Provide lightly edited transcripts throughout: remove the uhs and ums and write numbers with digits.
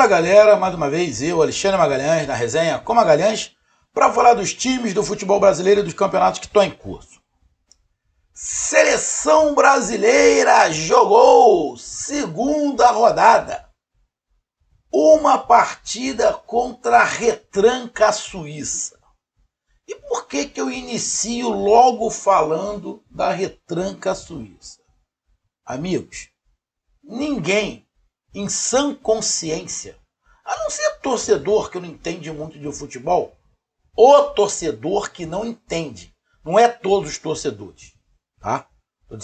Fala galera, mais uma vez eu, Alexandre Magalhães, na Resenha com Magalhães, para falar dos times do futebol brasileiro e dos campeonatos que estão em curso. Seleção brasileira jogou segunda rodada. Uma partida contra a Retranca Suíça. E por que eu inicio logo falando da Retranca Suíça? Amigos, ninguém em sã consciência, a não ser torcedor que não entende muito de futebol, o torcedor que não entende, não é todos os torcedores, tá? Tô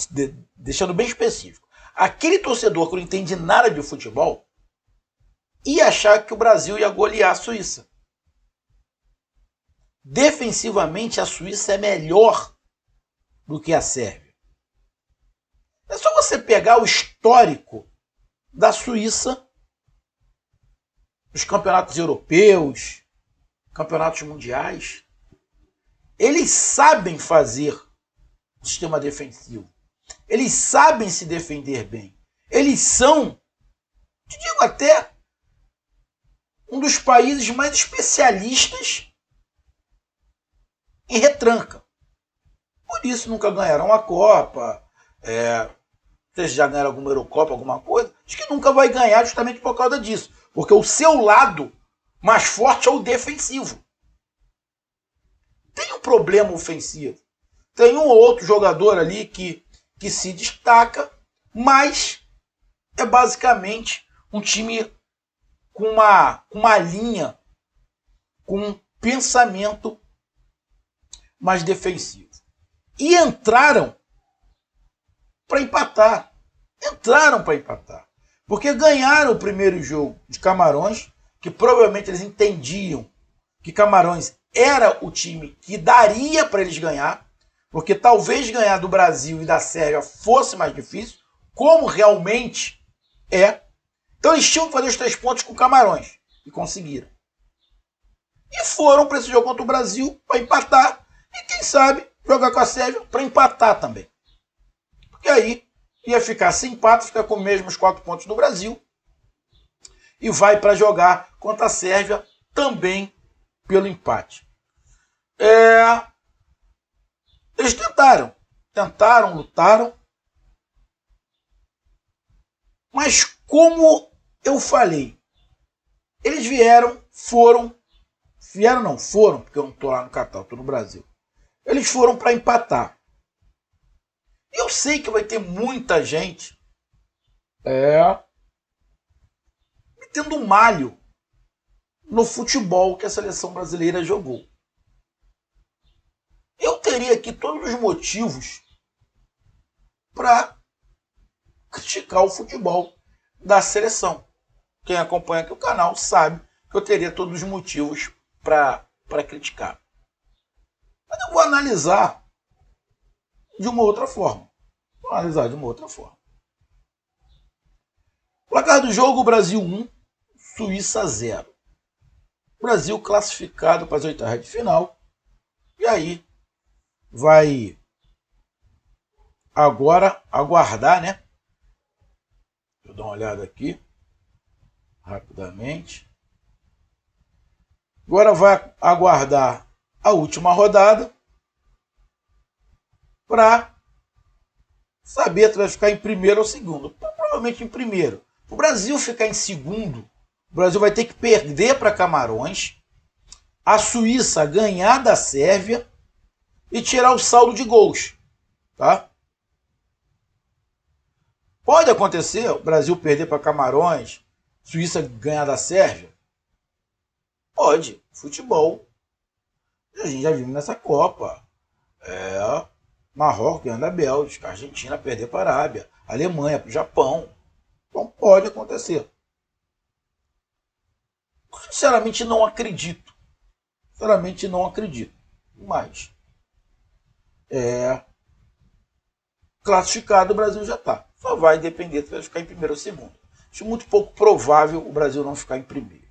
deixando bem específico. Aquele torcedor que não entende nada de futebol e achar que o Brasil ia golear a Suíça. Defensivamente, a Suíça é melhor do que a Sérvia. É só você pegar o histórico da Suíça, os campeonatos europeus, campeonatos mundiais. Eles sabem fazer o sistema defensivo. Eles sabem se defender bem. Eles são, te digo até, um dos países mais especialistas em retranca. Por isso nunca ganharam a Copa. Vocês já ganharam alguma Eurocopa, alguma coisa. Acho que nunca vai ganhar justamente por causa disso. Porque o seu lado mais forte é o defensivo. Tem um problema ofensivo. Tem um ou outro jogador ali que se destaca. Mas é basicamente um time com uma linha, com um pensamento mais defensivo. E entraram para empatar. Porque ganharam o primeiro jogo de Camarões, que provavelmente eles entendiam que Camarões era o time que daria para eles ganhar, porque talvez ganhar do Brasil e da Sérvia fosse mais difícil, como realmente é. Então eles tinham que fazer os 3 pontos com Camarões. E conseguiram. E foram para esse jogo contra o Brasil para empatar. E quem sabe jogar com a Sérvia para empatar também. Porque aí ia ficar sem empate, fica com os mesmos 4 pontos do Brasil. E vai para jogar contra a Sérvia também pelo empate. Eles tentaram. Lutaram. Mas como eu falei, eles foram, porque eu não estou lá no Catar, estou no Brasil. Eles foram para empatar. Eu sei que vai ter muita gente metendo malho no futebol que a seleção brasileira jogou. Eu teria aqui todos os motivos para criticar o futebol da seleção. Quem acompanha aqui o canal sabe que eu teria todos os motivos para criticar. Mas eu vou analisar de uma outra forma. Placar do jogo: Brasil 1, Suíça 0. Brasil classificado para as 8ª de final. E aí vai agora aguardar, né? Deixa eu dar uma olhada aqui, rapidamente. Agora vai aguardar a última rodada para saber se vai ficar em primeiro ou segundo. Provavelmente em primeiro. O Brasil ficar em segundo, o Brasil vai ter que perder para Camarões, a Suíça ganhar da Sérvia e tirar o saldo de gols, tá? Pode acontecer o Brasil perder para Camarões, Suíça ganhar da Sérvia? Pode. Futebol. A gente já viu nessa Copa. Marrocos ganhando a Bélgica, Argentina perder para a Arábia, Alemanha para o Japão. Então pode acontecer. Sinceramente não acredito. Mas classificado o Brasil já está. Só vai depender se vai ficar em primeiro ou segundo. Acho muito pouco provável o Brasil não ficar em primeiro.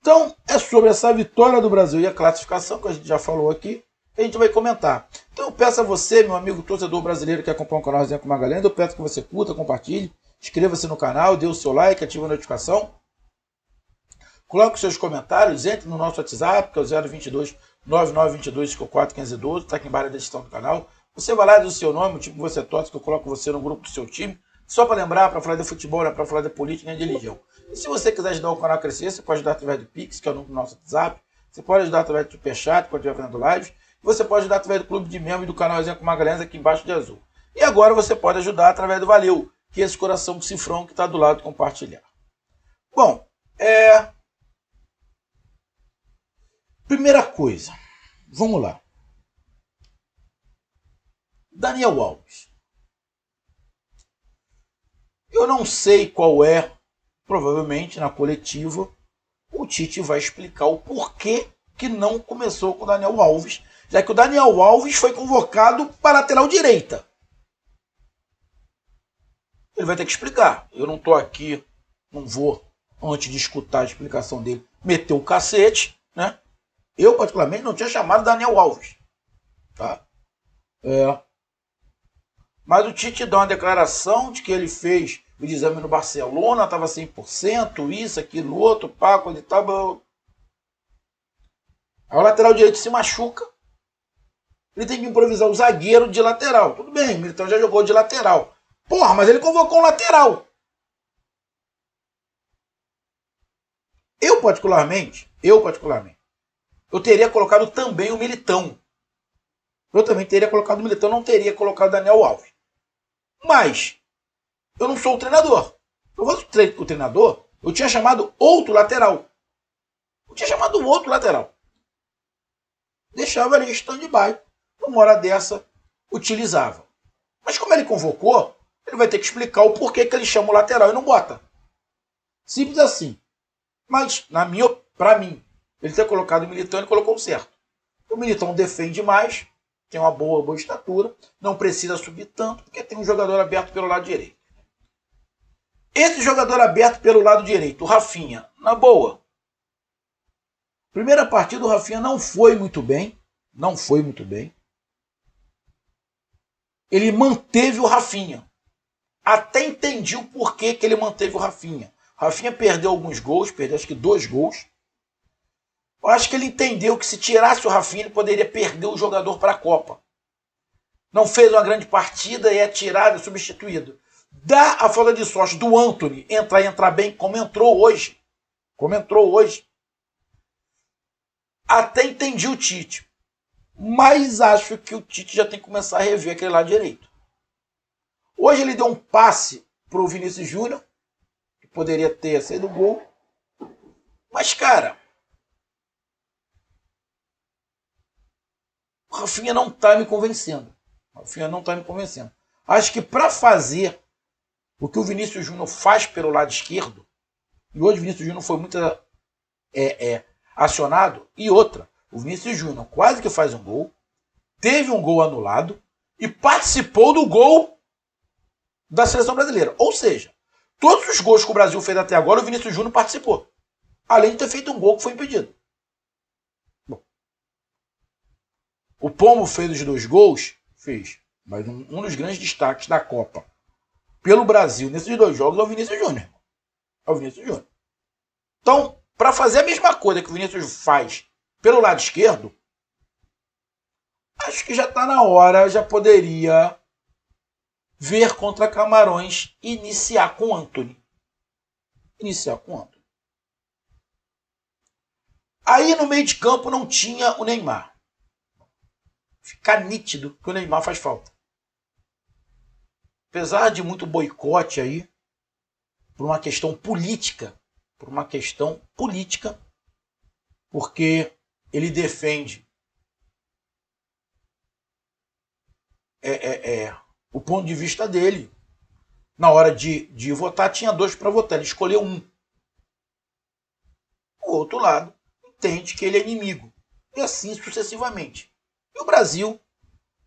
Então, é sobre essa vitória do Brasil e a classificação que a gente já falou aqui, que a gente vai comentar. Então, eu peço a você, meu amigo torcedor brasileiro que acompanha o canal Resenha com Magalhães, eu peço que você curta, compartilhe, inscreva-se no canal, dê o seu like, ative a notificação. Coloque seus comentários, entre no nosso WhatsApp, que é o 022 9922 54512, está aqui embaixo da descrição do canal. Você vai lá, diz o seu nome, o time que você torce, que eu coloco você no grupo do seu time. Só para lembrar, para falar de futebol, não é para falar de política nem de religião. E se você quiser ajudar o canal a crescer, você pode ajudar através do Pix, que é o número do nosso WhatsApp. Você pode ajudar através do Superchat, pode ajudar fazendo lives. Você pode ajudar através do Clube de Membros do canal Resenha com Magalhães, aqui embaixo de azul. E agora você pode ajudar através do Valeu, que é esse coração cifrão que está do lado compartilhar. Bom, primeira coisa, vamos lá. Daniel Alves. Eu não sei qual é, provavelmente na coletiva, o Tite vai explicar o porquê que não começou com o Daniel Alves, já que o Daniel Alves foi convocado para a lateral direita. Ele vai ter que explicar. Eu não estou aqui, não vou, antes de escutar a explicação dele, meter o cacete, né? Eu, particularmente, não tinha chamado Daniel Alves. Tá? Mas o Tite dá uma declaração de que ele fez o exame no Barcelona, estava 100%, isso, aquilo, outro, Paco, ele estava... Aí o lateral direito se machuca, ele tem que improvisar o zagueiro de lateral. Tudo bem, o Militão já jogou de lateral. Porra, mas ele convocou um lateral. Eu teria colocado também o Militão. Eu também teria colocado o Militão, não teria colocado o Daniel Alves. Mas eu não sou o treinador. Eu vou com o treinador, eu tinha chamado outro lateral. Deixava ali stand-by. Numa hora dessa, utilizava. Mas como ele convocou, ele vai ter que explicar o porquê que ele chama o lateral e não bota. Simples assim. Mas, pra mim, ele ter colocado o Militão, ele colocou o certo. O Militão defende mais, tem uma boa estatura, não precisa subir tanto, porque tem um jogador aberto pelo lado direito. Esse jogador aberto pelo lado direito, o Rafinha, na boa. Primeira partida, o Rafinha não foi muito bem. Ele manteve o Rafinha. Até entendi o porquê que ele manteve o Rafinha. O Rafinha perdeu alguns gols, perdeu acho que 2 gols. Eu acho que ele entendeu que se tirasse o Rafinha, ele poderia perder o jogador para a Copa. Não fez uma grande partida e é tirado e substituído. Dá a falta de sorte do Antony entrar bem, como entrou hoje. Até entendi o Tite, mas acho que o Tite já tem que começar a rever aquele lado direito. Hoje ele deu um passe para o Vinícius Júnior, que poderia ter saído o gol. Mas, cara, o Rafinha não está me convencendo. Acho que para fazer o que o Vinícius Júnior faz pelo lado esquerdo, e hoje o Vinícius Júnior foi muito... acionado, e outra, o Vinícius Júnior quase que faz um gol, teve um gol anulado e participou do gol da seleção brasileira. Ou seja, todos os gols que o Brasil fez até agora, o Vinícius Júnior participou, além de ter feito um gol que foi impedido. Bom, o Pombo fez os 2 gols, fez, mas um dos grandes destaques da Copa pelo Brasil nesses 2 jogos é o Vinícius Júnior. Então, para fazer a mesma coisa que o Vinícius faz pelo lado esquerdo, acho que já está na hora, já poderia ver contra Camarões e iniciar com o Antony. Aí no meio de campo não tinha o Neymar. Fica nítido que o Neymar faz falta. Apesar de muito boicote aí, por uma questão política, porque ele defende o ponto de vista dele. Na hora de votar, tinha 2 para votar, ele escolheu 1. O outro lado entende que ele é inimigo, e assim sucessivamente. E o Brasil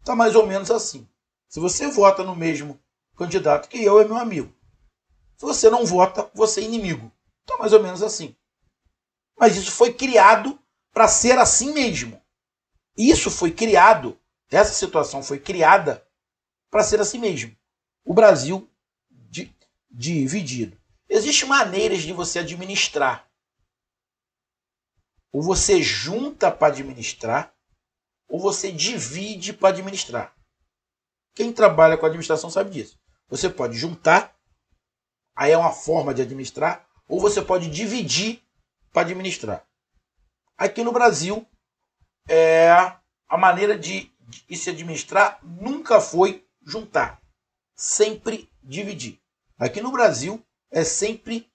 está mais ou menos assim. Se você vota no mesmo candidato que eu, é meu amigo. Se você não vota, você é inimigo. Então, mais ou menos assim. Mas isso foi criado para ser assim mesmo. Essa situação foi criada para ser assim mesmo. O Brasil dividido. Existem maneiras de você administrar. Ou você junta para administrar, ou você divide para administrar. Quem trabalha com administração sabe disso. Você pode juntar, aí é uma forma de administrar, ou você pode dividir para administrar. Aqui no Brasil, a maneira de se administrar nunca foi juntar, sempre dividir. Aqui no Brasil é sempre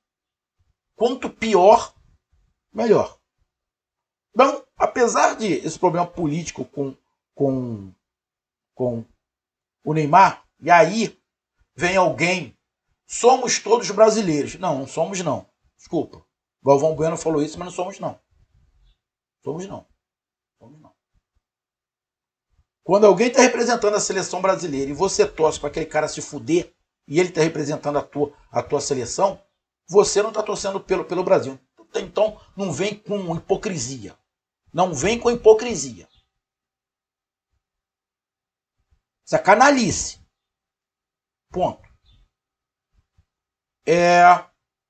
quanto pior, melhor. Então, apesar de esse problema político com o Neymar, e aí vem alguém, somos todos brasileiros. Não, não somos não. Desculpa, Galvão Bueno falou isso, mas não somos não. Somos não. Somos não. Quando alguém está representando a seleção brasileira e você torce para aquele cara se fuder, e ele está representando a tua seleção, você não está torcendo pelo Brasil. Então não vem com hipocrisia. Não vem com hipocrisia. Essa canalice. Ponto.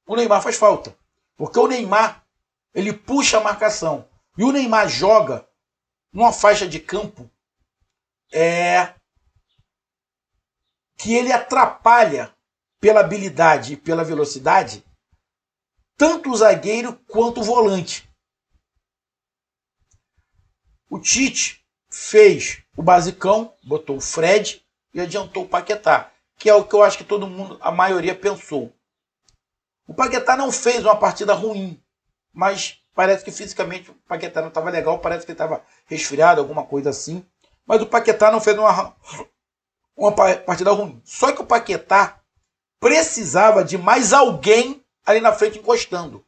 O Neymar faz falta. Porque o Neymar, ele puxa a marcação. E o Neymar joga numa faixa de campo que ele atrapalha pela habilidade e pela velocidade tanto o zagueiro quanto o volante. O Tite fez o basicão, botou o Fred e adiantou o Paquetá, que é o que eu acho que todo mundo, a maioria, pensou. O Paquetá não fez uma partida ruim, mas parece que fisicamente o Paquetá não estava legal, parece que ele estava resfriado, alguma coisa assim. Mas o Paquetá não fez uma partida ruim. Só que o Paquetá precisava de mais alguém ali na frente encostando.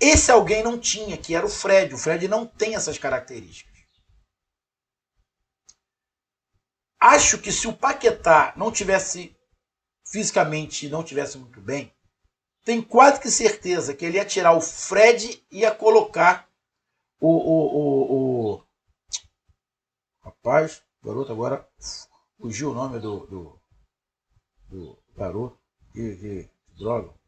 Esse alguém não tinha, que era o Fred. O Fred não tem essas características. Acho que se o Paquetá não tivesse fisicamente, não tivesse muito bem, tem quase que certeza que ele ia tirar o Fred e ia colocar o rapaz, garoto agora, fugiu o nome do garoto, que droga.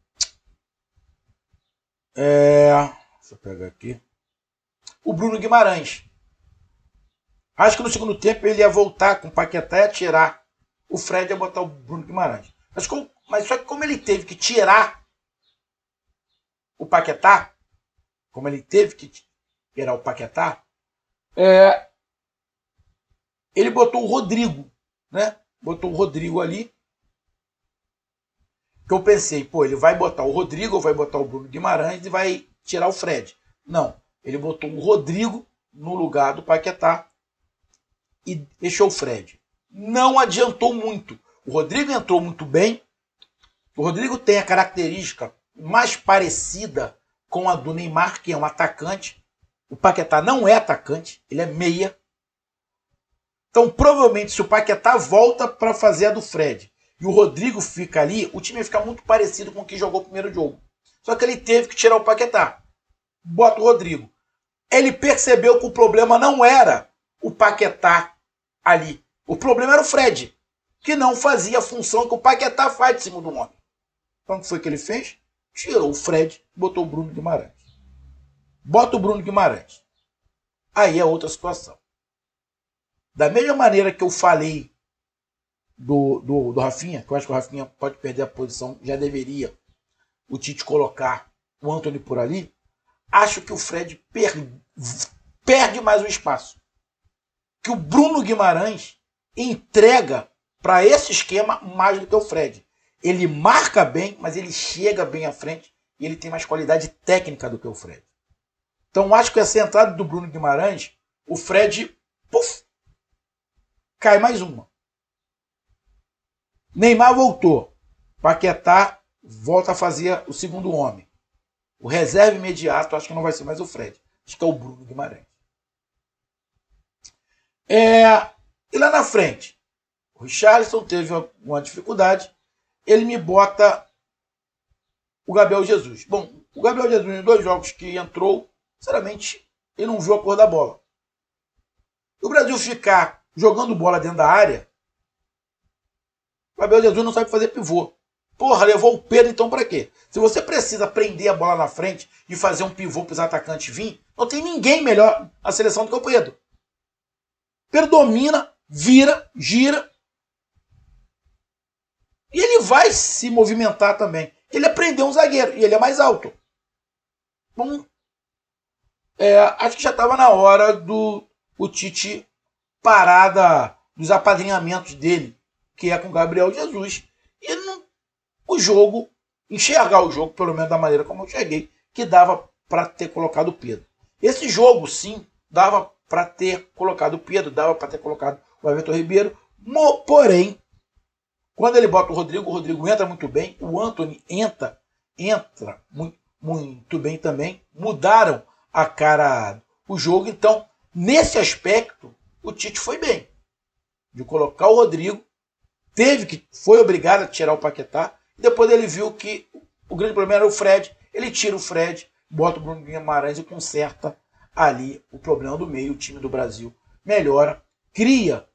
Deixa eu pegar aqui. O Bruno Guimarães. Acho que no segundo tempo ele ia voltar com o Paquetá e ia tirar o Fred e ia botar o Bruno Guimarães. Mas só que como ele teve que tirar o Paquetá, ele botou o Rodrigo, né? Botou o Rodrigo ali. Que eu pensei, pô, ele vai botar o Rodrigo, vai botar o Bruno Guimarães e vai tirar o Fred. Não, ele botou o Rodrigo no lugar do Paquetá e deixou o Fred. Não adiantou muito. O Rodrigo entrou muito bem. O Rodrigo tem a característica mais parecida com a do Neymar, que é um atacante. O Paquetá não é atacante, ele é meia. Então, provavelmente, se o Paquetá volta para fazer a do Fred e o Rodrigo fica ali, o time ia ficar muito parecido com o que jogou o primeiro jogo. Só que ele teve que tirar o Paquetá. Bota o Rodrigo. Ele percebeu que o problema não era o Paquetá ali. O problema era o Fred, que não fazia a função que o Paquetá faz de cima do homem. Então, o que foi que ele fez? Tirou o Fred, botou o Bruno Guimarães. Bota o Bruno Guimarães. Aí é outra situação. Da mesma maneira que eu falei do Rafinha, que eu acho que o Rafinha pode perder a posição, já deveria o Tite colocar o Antony por ali, acho que o Fred perde mais um espaço. Que o Bruno Guimarães entrega para esse esquema mais do que o Fred. Ele marca bem, mas ele chega bem à frente e ele tem mais qualidade técnica do que o Fred. Então acho que essa entrada do Bruno Guimarães, o Fred... Puff, cai mais uma. Neymar voltou. Paquetá volta a fazer o segundo homem. O reserva imediato, acho que não vai ser mais o Fred. Acho que é o Bruno Guimarães. E lá na frente, o Richarlison teve uma dificuldade. Ele me bota o Gabriel Jesus. Bom, o Gabriel Jesus, em dois jogos que entrou, sinceramente, ele não viu a cor da bola. O Brasil ficar jogando bola dentro da área, o Gabriel Jesus não sabe fazer pivô. Porra, levou o Pedro então pra quê? Se você precisa prender a bola na frente e fazer um pivô para os atacantes vir, Não tem ninguém melhor na seleção do que o Pedro. Pedro domina, vira, gira. E ele vai se movimentar também. Ele aprendeu um zagueiro e ele é mais alto. Então, acho que já estava na hora do Tite parar dos apadrinhamentos dele, que é com o Gabriel Jesus. E o jogo, enxergar o jogo, pelo menos da maneira como eu enxerguei, que dava para ter colocado o Pedro. Esse jogo, sim, dava para ter colocado o Pedro, dava para ter colocado o Everton Ribeiro. Porém, quando ele bota o Rodrigo entra muito bem, o Antony entra muito bem também. Mudaram a cara do jogo, então, nesse aspecto, o Tite foi bem. De colocar o Rodrigo, foi obrigado a tirar o Paquetá. Depois ele viu que o grande problema era o Fred. Ele tira o Fred, bota o Bruno Guimarães e conserta ali o problema do meio. O time do Brasil melhora, cria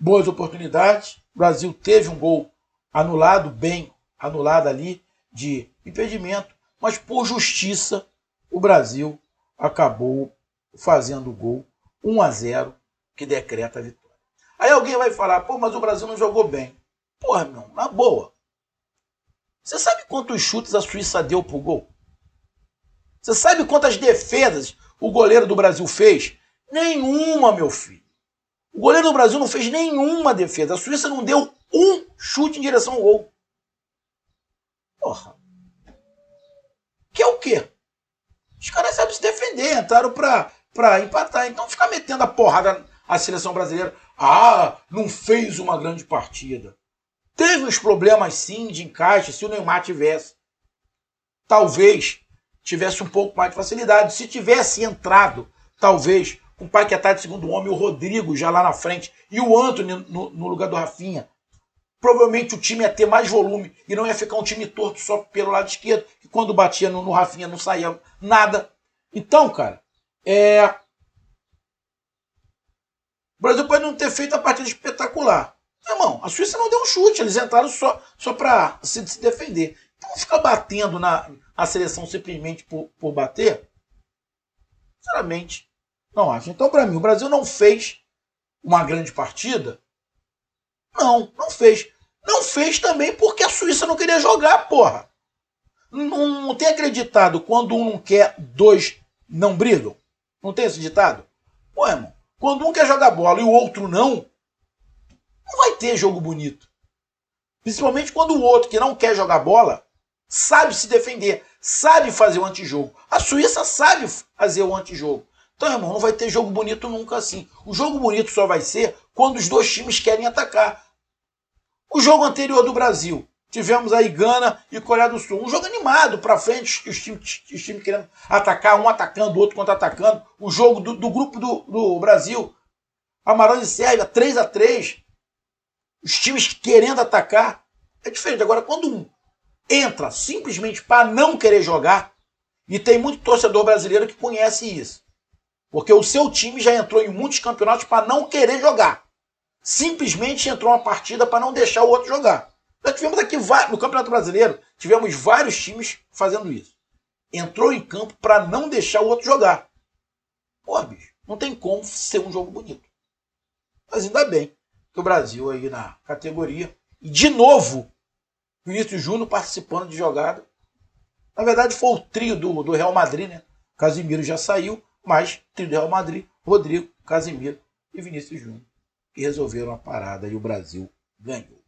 boas oportunidades. O Brasil teve um gol anulado, bem anulado ali, de impedimento. Mas por justiça, o Brasil acabou fazendo o gol 1-0, que decreta a vitória. Aí alguém vai falar, pô, mas o Brasil não jogou bem. Porra, meu, na boa. Você sabe quantos chutes a Suíça deu pro gol? Você sabe quantas defesas o goleiro do Brasil fez? Nenhuma, meu filho. O goleiro do Brasil não fez nenhuma defesa. A Suíça não deu um chute em direção ao gol. Porra. Que é o quê? Os caras sabem se defender, entraram pra empatar. Então ficar metendo a porrada à seleção brasileira. Ah, não fez uma grande partida. Teve uns problemas, sim, de encaixe. Se o Neymar tivesse, talvez tivesse um pouco mais de facilidade. Se tivesse entrado, talvez, com o Paquetá de segundo homem, o Rodrigo já lá na frente e o Antony no lugar do Rafinha, provavelmente o time ia ter mais volume e não ia ficar um time torto só pelo lado esquerdo, que quando batia no Rafinha não saía nada. Então, cara, o Brasil pode não ter feito a partida espetacular. Meu irmão, a Suíça não deu um chute, eles entraram só para se defender. Então ficar batendo na seleção simplesmente por bater, sinceramente, não acho. Então, para mim, o Brasil não fez uma grande partida? Não fez. Não fez também porque a Suíça não queria jogar, porra. Não tem acreditado quando um não quer, dois não brigam? Não tem esse ditado? Pô, irmão, quando um quer jogar bola e o outro não vai ter jogo bonito. Principalmente quando o outro que não quer jogar bola sabe se defender, sabe fazer o antijogo. A Suíça sabe fazer o antijogo. Então, irmão, não vai ter jogo bonito nunca assim. O jogo bonito só vai ser quando os dois times querem atacar. O jogo anterior do Brasil, tivemos aí Gana e Coreia do Sul. Um jogo animado, pra frente, os times querendo atacar, um atacando, o outro contra-atacando. O jogo do grupo do Brasil, Camarões e Sérvia, 3-3. Os times querendo atacar é diferente. Agora, quando um entra simplesmente para não querer jogar, e tem muito torcedor brasileiro que conhece isso, porque o seu time já entrou em muitos campeonatos para não querer jogar. Simplesmente entrou uma partida para não deixar o outro jogar. Nós tivemos aqui, no Campeonato Brasileiro, tivemos vários times fazendo isso. Entrou em campo para não deixar o outro jogar. Pô, bicho, não tem como ser um jogo bonito. Mas ainda bem que o Brasil aí na categoria. E de novo, Vinícius Júnior participando de jogada. Na verdade foi o trio do Real Madrid, né? Casemiro já saiu, mas trio do Real Madrid, Rodrigo, Casemiro e Vinícius Júnior, que resolveram a parada e o Brasil ganhou.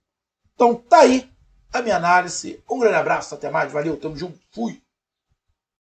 Então tá aí a minha análise. Um grande abraço, até mais, valeu, tamo junto, fui!